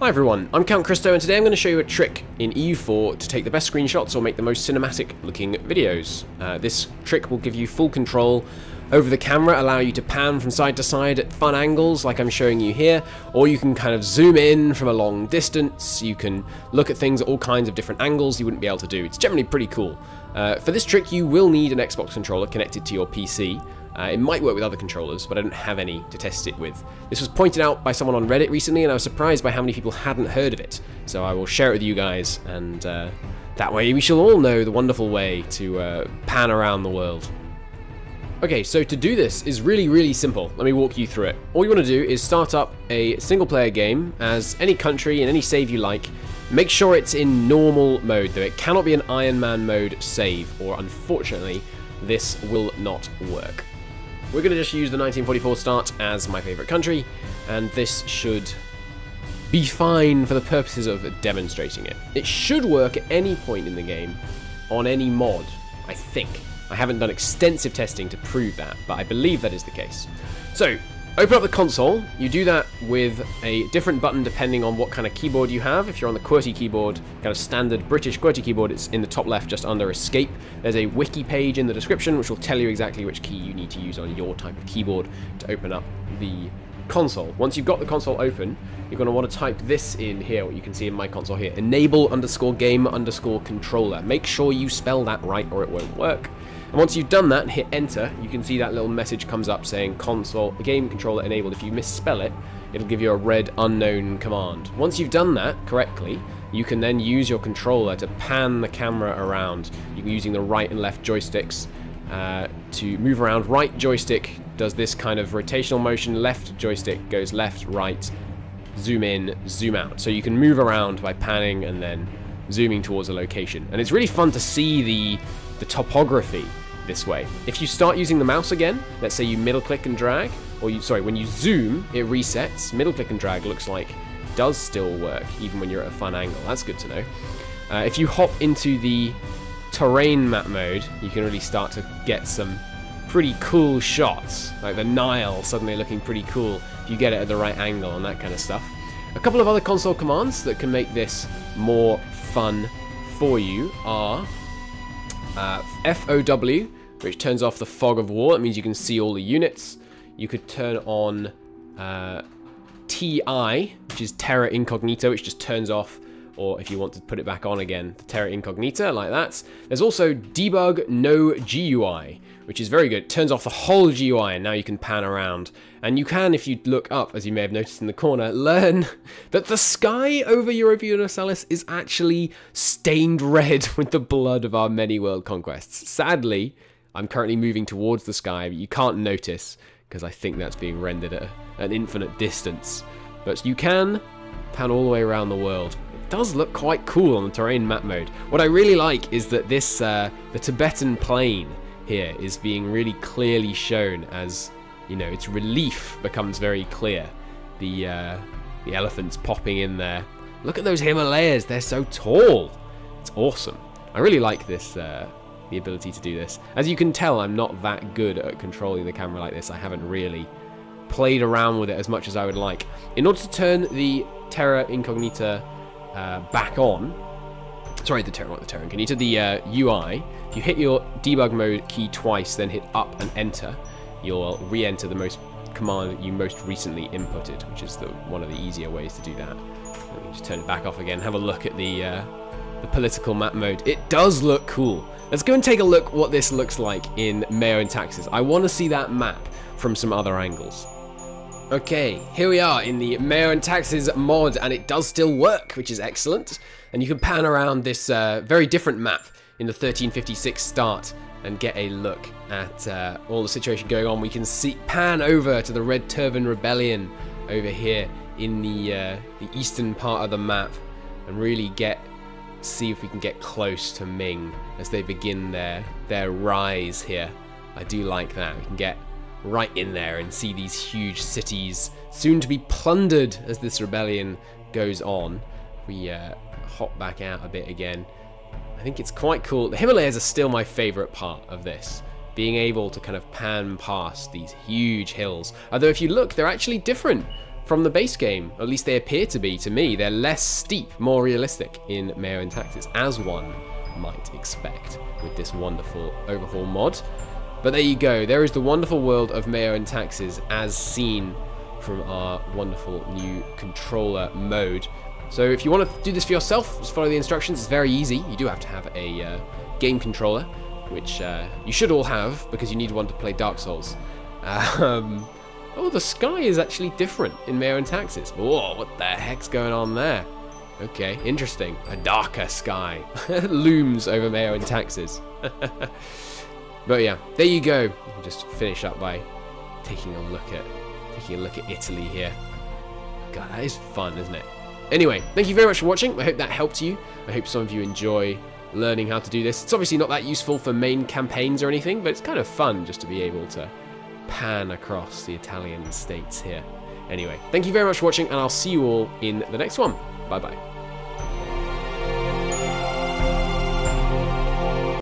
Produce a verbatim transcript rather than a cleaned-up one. Hi everyone, I'm Count Cristo and today I'm going to show you a trick in E U four to take the best screenshots or make the most cinematic looking videos. Uh, this trick will give you full control over the camera, allow you to pan from side to side at fun angles like I'm showing you here, or you can kind of zoom in from a long distance, you can look at things at all kinds of different angles you wouldn't be able to do. It's generally pretty cool. Uh, for this trick you will need an Xbox controller connected to your P C. Uh, it might work with other controllers, but I don't have any to test it with. This was pointed out by someone on Reddit recently, and I was surprised by how many people hadn't heard of it. So I will share it with you guys, and uh, that way we shall all know the wonderful way to uh, pan around the world. Okay, so to do this is really, really simple. Let me walk you through it. All you want to do is start up a single-player game as any country in any save you like. Make sure it's in normal mode, though. It cannot be an Iron Man mode save, or unfortunately, this will not work. We're going to just use the nineteen forty-four start as my favourite country, and this should be fine for the purposes of demonstrating it. It should work at any point in the game on any mod, I think. I haven't done extensive testing to prove that, but I believe that is the case. So, open up the console. You do that with a different button depending on what kind of keyboard you have. If you're on the QWERTY keyboard, kind of standard British QWERTY keyboard, it's in the top left just under Escape. There's a wiki page in the description which will tell you exactly which key you need to use on your type of keyboard to open up the console. Once you've got the console open, you're going to want to type this in here, what you can see in my console here, enable underscore game underscore controller. Make sure you spell that right or it won't work. And once you've done that and hit enter, you can see that little message comes up saying console game controller enabled. If you misspell it, it'll give you a red unknown command. Once you've done that correctly, you can then use your controller to pan the camera around. You're using the right and left joysticks uh, to move around. Right joystick does this kind of rotational motion, left joystick goes left, right, zoom in, zoom out. So you can move around by panning and then zooming towards a location. And it's really fun to see the the topography this way. If you start using the mouse again, let's say you middle click and drag, or you, sorry, when you zoom, it resets. Middle click and drag looks like does still work, even when you're at a fun angle. That's good to know. Uh, if you hop into the terrain map mode, you can really start to get some pretty cool shots, like the Nile suddenly looking pretty cool if you get it at the right angle and that kind of stuff. A couple of other console commands that can make this more fun for you are Uh, F O W, which turns off the fog of war. That means you can see all the units. You could turn on uh, T I, which is Terra Incognita, which just turns off, or if you want to put it back on again, the Terra Incognita, like that. There's also debug no G U I, which is very good. It turns off the whole G U I, and now you can pan around. And you can, if you look up, as you may have noticed in the corner, learn that the sky over Europa Universalis is actually stained red with the blood of our many world conquests. Sadly, I'm currently moving towards the sky, but you can't notice, because I think that's being rendered at an infinite distance. But you can pan all the way around the world. It does look quite cool on the terrain map mode. What I really like is that this, uh, the Tibetan plain here is being really clearly shown as, you know, its relief becomes very clear. The uh, the elephants popping in there. Look at those Himalayas, they're so tall. It's awesome. I really like this, uh, the ability to do this. As you can tell, I'm not that good at controlling the camera like this. I haven't really played around with it as much as I would like. In order to turn the Terra Incognita uh, back on, sorry, the Terra, not the Terra Incognita, the uh, U I, if you hit your debug mode key twice, then hit up and enter, you'll re-enter the most command you most recently inputted, which is the, one of the easier ways to do that. Let me just turn it back off again. Have a look at the uh, the political map mode. It does look cool. Let's go and take a look what this looks like in MEIOU and Taxes. I want to see that map from some other angles. Okay, here we are in the MEIOU and Taxes mod, and it does still work, which is excellent. And you can pan around this uh, very different map in the thirteen fifty-six start and get a look at uh, all the situation going on. We can see pan over to the Red Turban Rebellion over here in the uh, the eastern part of the map, and really get see if we can get close to Ming as they begin their their rise here. I do like that. We can get right in there and see these huge cities soon to be plundered as this rebellion goes on. We uh, hop back out a bit again. I think it's quite cool. The Himalayas are still my favorite part of this, being able to kind of pan past these huge hills. Although if you look, they're actually different from the base game. At least they appear to be, to me. They're less steep, more realistic in MEIOU and Taxes, as one might expect with this wonderful overhaul mod. But there you go. There is the wonderful world of MEIOU and Taxes as seen from our wonderful new controller mode. So if you want to do this for yourself, just follow the instructions. It's very easy. You do have to have a uh, game controller, which uh, you should all have, because you need one to play Dark Souls. Um, oh, the sky is actually different in MEIOU and Taxes. Whoa, what the heck's going on there? Okay, interesting. A darker sky looms over MEIOU and Taxes. But yeah, there you go. I'll just finish up by taking a look at taking a look at Italy here. God, that is fun, isn't it? Anyway, thank you very much for watching. I hope that helped you. I hope some of you enjoy learning how to do this. It's obviously not that useful for main campaigns or anything, but it's kind of fun just to be able to pan across the Italian states here. Anyway, thank you very much for watching, and I'll see you all in the next one. Bye-bye.